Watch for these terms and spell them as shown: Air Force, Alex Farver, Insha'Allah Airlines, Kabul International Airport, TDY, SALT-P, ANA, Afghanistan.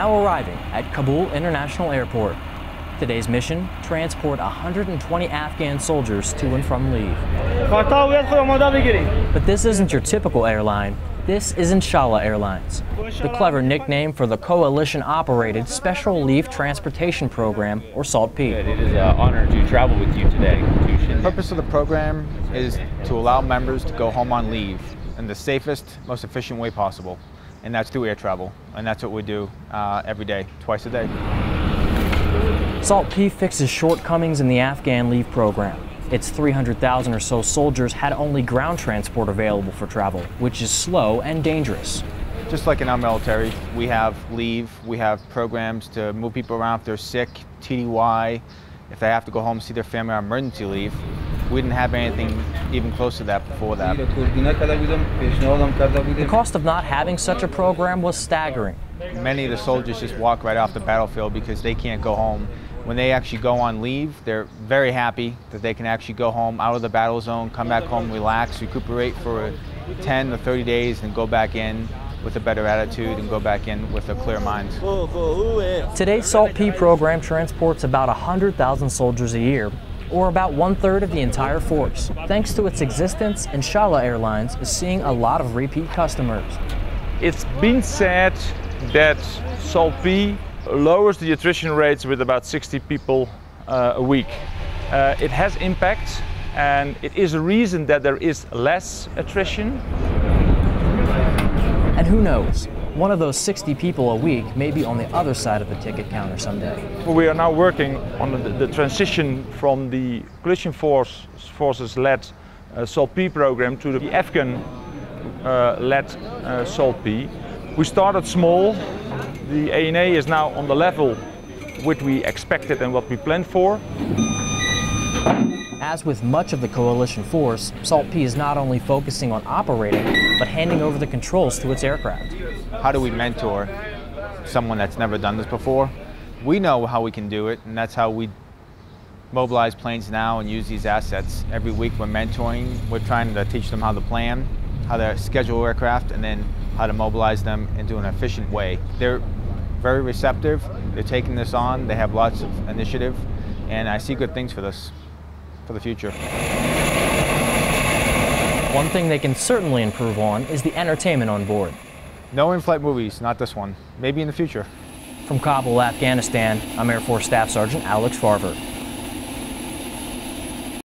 now arriving at Kabul International Airport. Today's mission, transport 120 Afghan soldiers to and from leave. But this isn't your typical airline. This is Insha'Allah Airlines, the clever nickname for the coalition-operated Special Relief Transportation Program, or SALT-P. It is an honor to travel with you today. The purpose of the program is to allow members to go home on leave in the safest, most efficient way possible, and that's through air travel, and that's what we do every day, twice a day. SALT-P fixes shortcomings in the Afghan leave program. Its 300,000 or so soldiers had only ground transport available for travel, which is slow and dangerous. Just like in our military, we have leave, we have programs to move people around if they're sick, TDY, if they have to go home and see their family on emergency leave. We didn't have anything even close to that before that. The cost of not having such a program was staggering. Many of the soldiers just walk right off the battlefield because they can't go home. When they actually go on leave, they're very happy that they can actually go home, out of the battle zone, come back home, relax, recuperate for 10 or 30 days, and go back in with a better attitude and go back in with a clear mind. Today's SALT-P program transports about 100,000 soldiers a year, or about one-third of the entire force. Thanks to its existence, Insha'Allah Airlines is seeing a lot of repeat customers. It's been said that SALT-P lowers the attrition rates with about 60 people a week. It has impact, and it is a reason that there is less attrition. And who knows? One of those 60 people a week may be on the other side of the ticket counter someday. We are now working on the transition from the coalition forces-led SALT-P program to the Afghan-led SALT-P. We started small. The ANA is now on the level which we expected and what we planned for. As with much of the coalition force, SALT-P is not only focusing on operating, but handing over the controls to its aircraft. How do we mentor someone that's never done this before? We know how we can do it, and that's how we mobilize planes now and use these assets. Every week we're mentoring. We're trying to teach them how to plan, how to schedule aircraft, and then how to mobilize them into an efficient way. They're very receptive. They're taking this on. They have lots of initiative, and I see good things for this. For the future. One thing they can certainly improve on is the entertainment on board. No in-flight movies, not this one. Maybe in the future. From Kabul, Afghanistan, I'm Air Force Staff Sergeant Alex Farver.